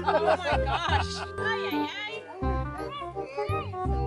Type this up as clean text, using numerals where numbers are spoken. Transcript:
Oh my gosh. Ay, ay, ay.